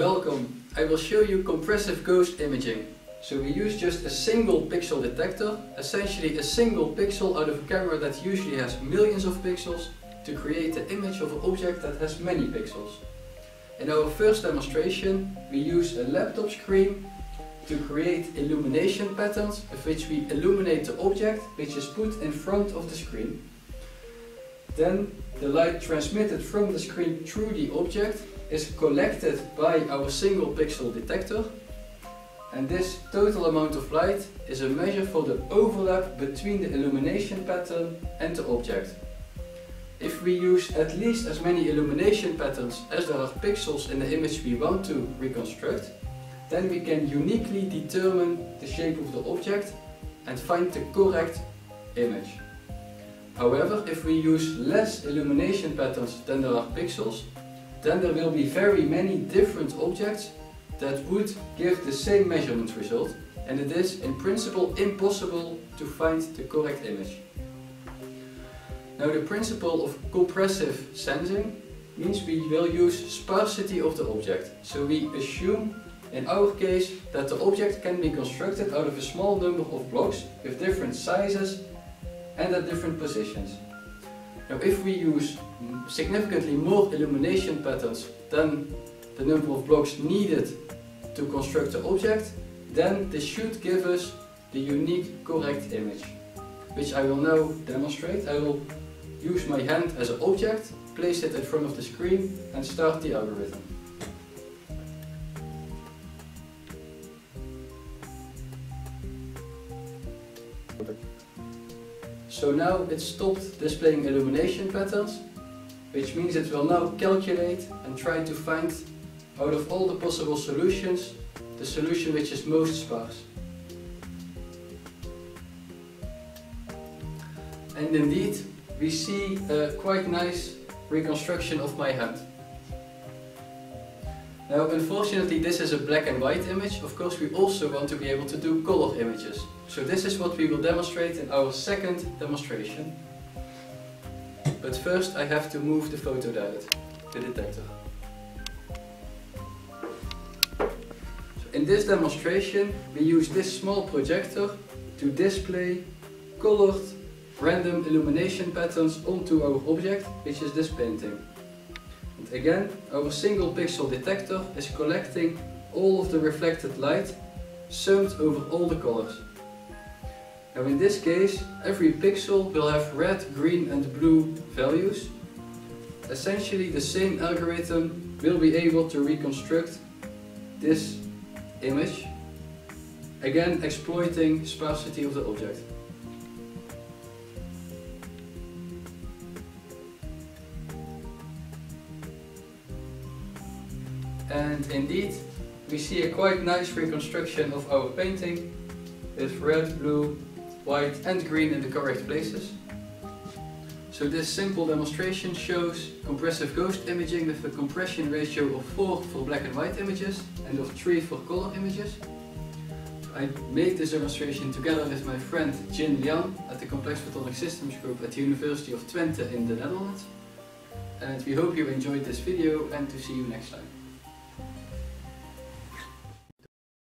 Welcome, I will show you compressive ghost imaging. So we use just a single pixel detector, essentially a single pixel out of a camera that usually has millions of pixels, to create the image of an object that has many pixels. In our first demonstration, we use a laptop screen to create illumination patterns, of which we illuminate the object which is put in front of the screen. Then the light transmitted from the screen through the object is collected by our single pixel detector, and this total amount of light is a measure for the overlap between the illumination pattern and the object. If we use at least as many illumination patterns as there are pixels in the image we want to reconstruct, then we can uniquely determine the shape of the object and find the correct image. However, if we use less illumination patterns than there are pixels, then there will be very many different objects that would give the same measurement result, and it is in principle impossible to find the correct image. Now, the principle of compressive sensing means we will use sparsity of the object. So we assume, in our case, that the object can be constructed out of a small number of blocks with different sizes and at different positions. Now, if we use significantly more illumination patterns than the number of blocks needed to construct the object, then this should give us the unique correct image, which I will now demonstrate. I will use my hand as an object, place it in front of the screen, and start the algorithm. So now it stopped displaying illumination patterns, which means it will now calculate and try to find, out of all the possible solutions, the solution which is most sparse. And indeed, we see a quite nice reconstruction of my hand. Now, unfortunately, this is a black and white image. Of course, we also want to be able to do color images. So this is what we will demonstrate in our second demonstration. But first, I have to move the photodiode, the detector. So in this demonstration, we use this small projector to display colored random illumination patterns onto our object, which is this painting. And again, our single pixel detector is collecting all of the reflected light summed over all the colors. Now, in this case, every pixel will have red, green and blue values. Essentially, the same algorithm will be able to reconstruct this image, again exploiting sparsity of the object. And indeed, we see a quite nice reconstruction of our painting, with red, blue, white and green in the correct places. So this simple demonstration shows compressive ghost imaging with a compression ratio of 4 for black and white images and of 3 for color images. I made this demonstration together with my friend Jin Lian at the Complex Photonic Systems Group at the University of Twente in the Netherlands. And we hope you enjoyed this video and to see you next time.